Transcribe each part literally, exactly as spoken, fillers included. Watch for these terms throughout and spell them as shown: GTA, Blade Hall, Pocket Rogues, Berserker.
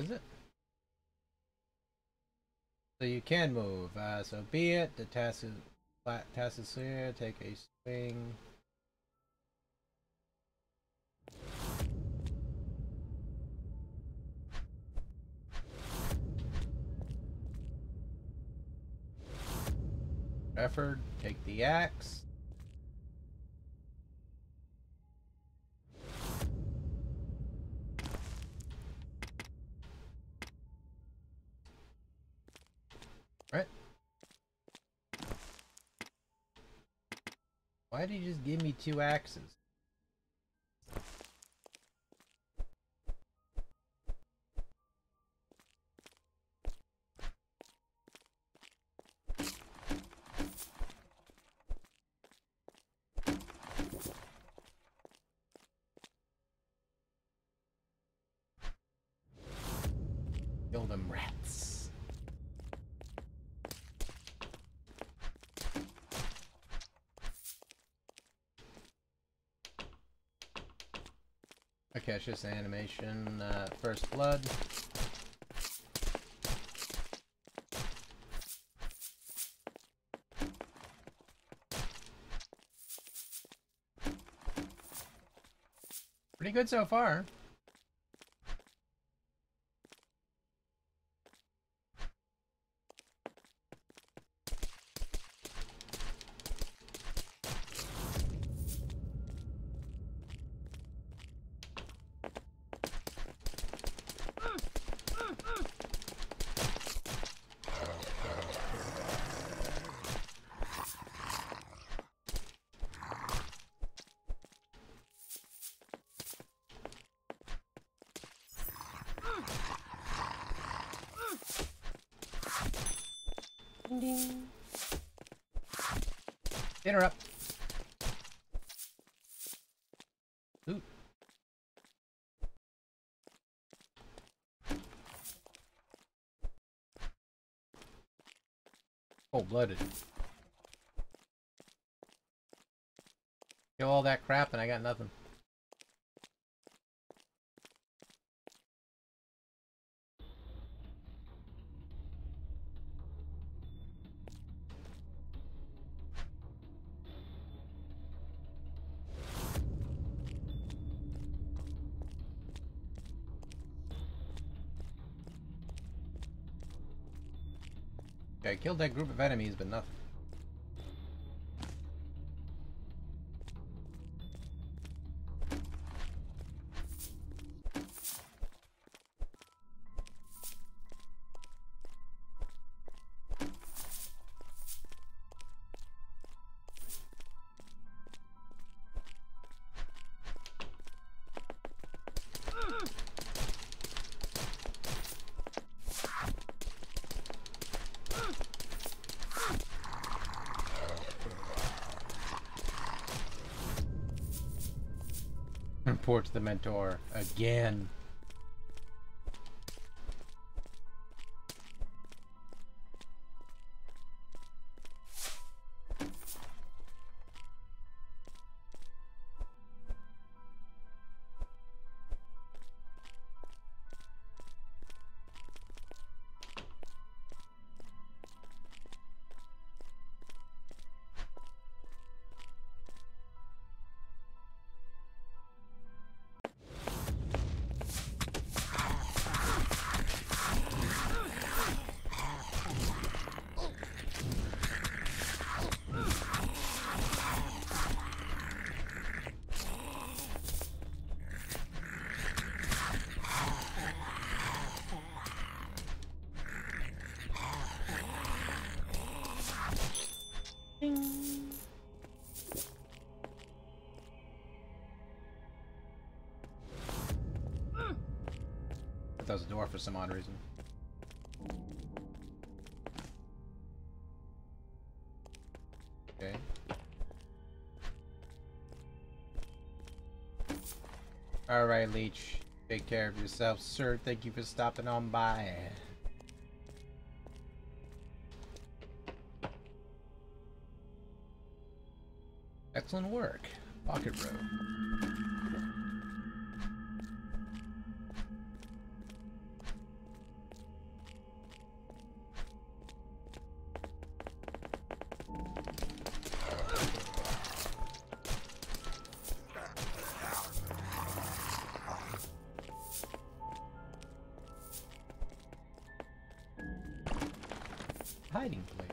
Is it? So you can move. Uh, so be it. The task is flat. Task is clear. Take a swing. Effort. Take the axe. Why did you just give me two axes? Kill them rats. Okay, it's just animation, uh, first blood. Pretty good so far. Ding. Interrupt. Ooh. Cold-blooded. Kill all that crap and I got nothing. I killed that group of enemies, but nothing. Report to the mentor again. That was a door for some odd reason. Okay. Alright, Leech. Take care of yourself, sir. Thank you for stopping on by. Excellent work. Pocket Rogue. hiding place.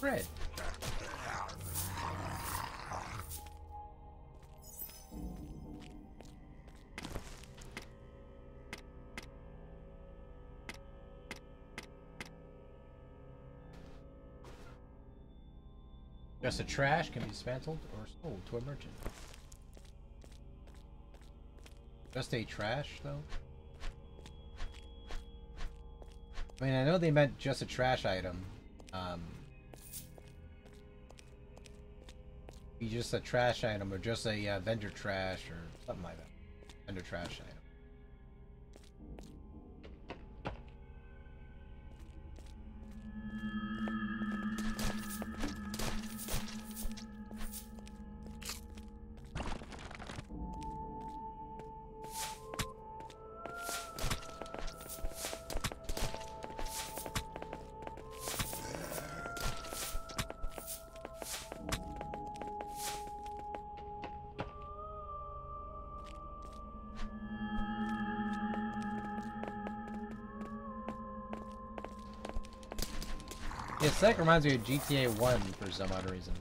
Bread. Just a trash can be dismantled or sold to a merchant. Just a trash, though? I mean, I know they meant just a trash item. Um... Be just a trash item, or just a uh, vendor trash, or something like that. Vendor trash item. Yeah, Sec reminds me of G T A one for some odd reason.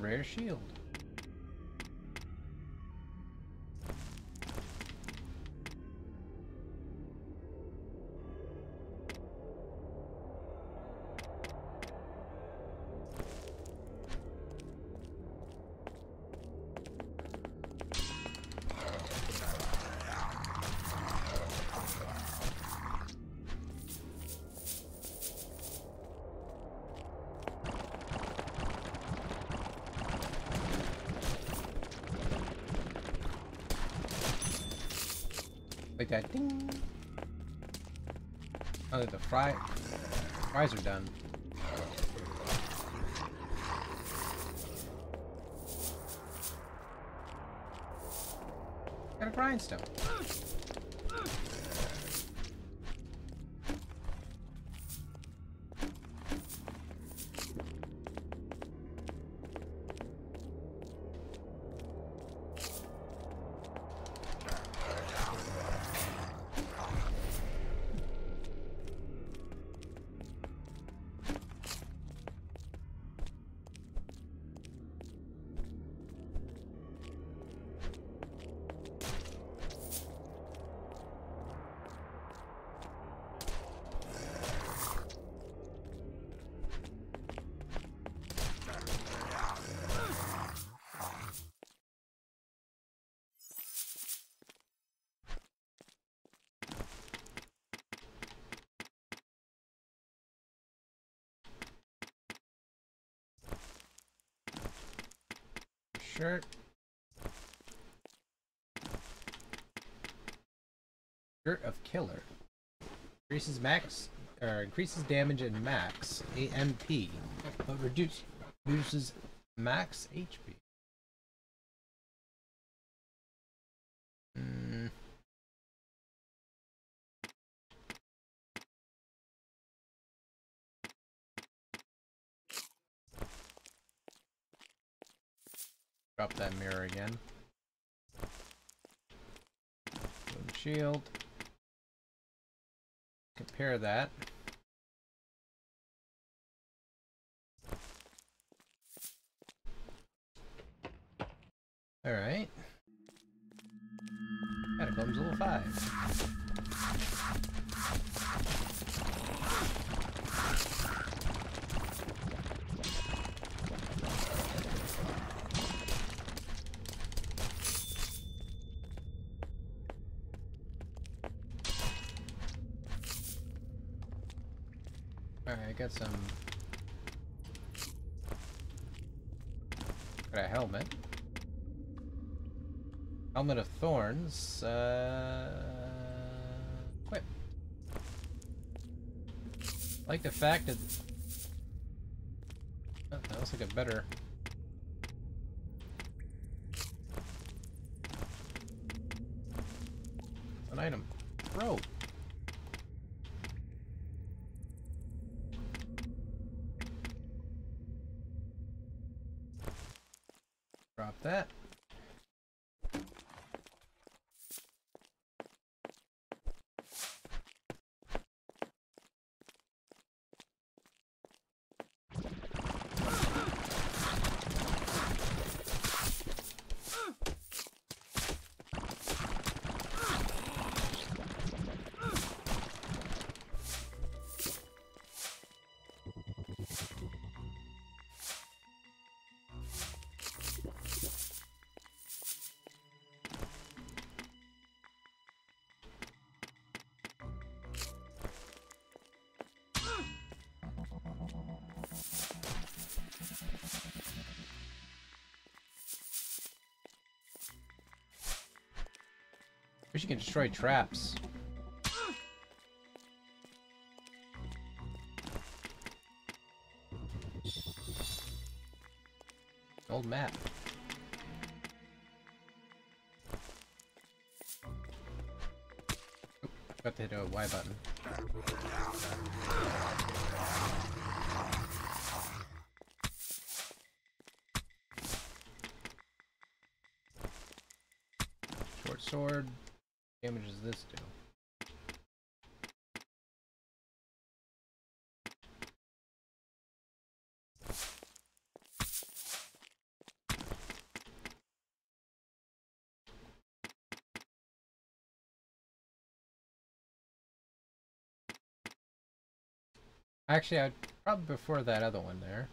Rare shield. Like that ding. Oh, the fry fries are done. Got a grindstone. Shirt. Shirt of Killer. Increases max or increases damage in max A M P, but reduce reduces max H P. Mm. Drop that mirror again. Shield. Compare that. Alright. Catacombs level five. Alright, I got some... Got a helmet. Helmet of Thorns. Uh, equip. I like the fact that... Oh, that looks like a better... an item. Rope. Drop that. Wish you can destroy traps. Old map. Oop, got to hit a Y button. Short sword. What damage does this do? Actually, I'd probably before that other one there.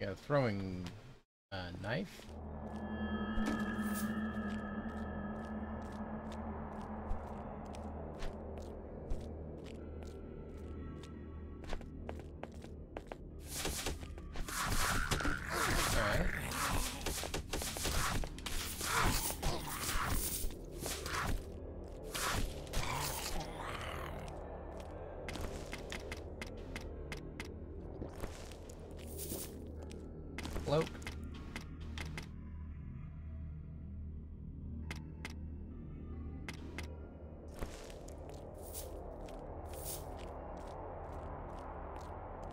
Yeah, throwing a uh, knife. Float.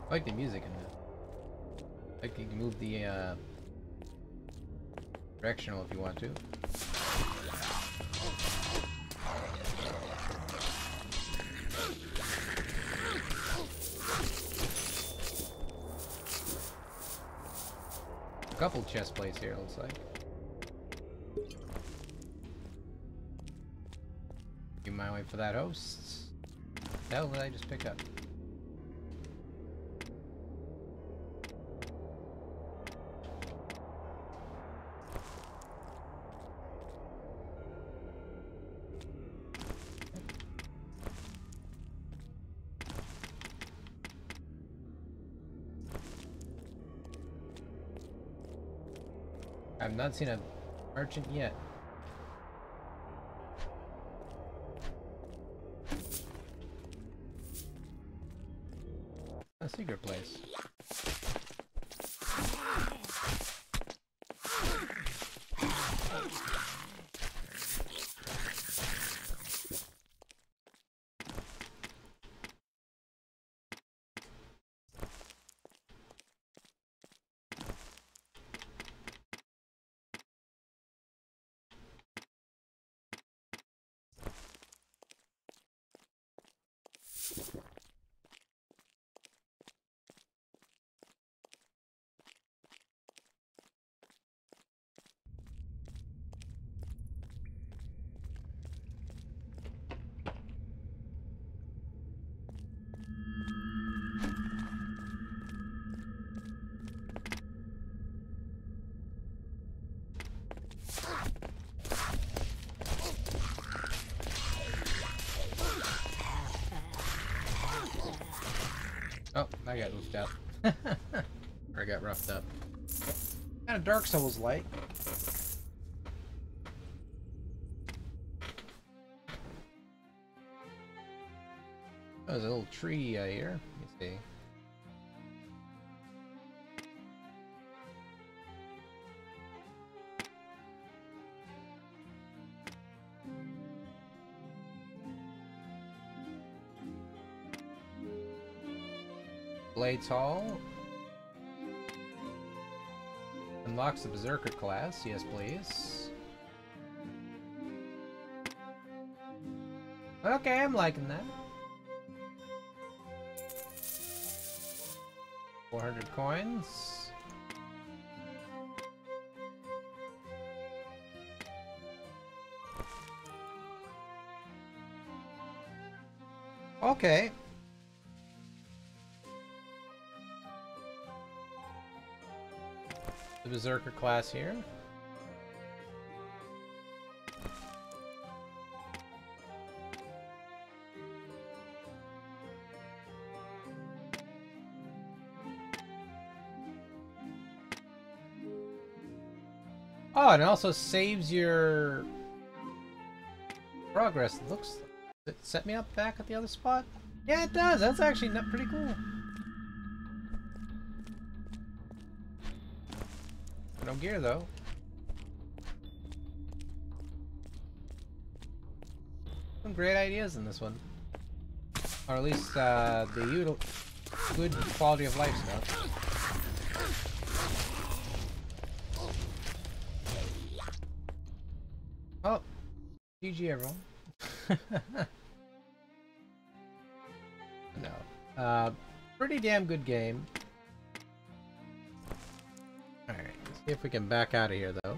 I like the music in this. Like you can move the uh, directional if you want to. Couple chest plates here, looks like. Give my way for that host. hell did I just pick up? I've not seen a merchant yet. A secret place. Oh, I got oofed out. Or I got roughed up. Kind of Dark Souls-like. Oh, there's a little tree uh, here. Let me see. Blade Hall. Unlocks the Berserker class. Yes, please. Okay, I'm liking that. four hundred coins. Okay. The Berserker class here. Oh, and it also saves your progress. It looks. It set me up back at the other spot. Yeah, it does. That's actually not pretty cool. No gear though. Some great ideas in this one, or at least uh, the util good quality of life stuff. Oh, G G everyone. No, uh, pretty damn good game. If we can back out of here though.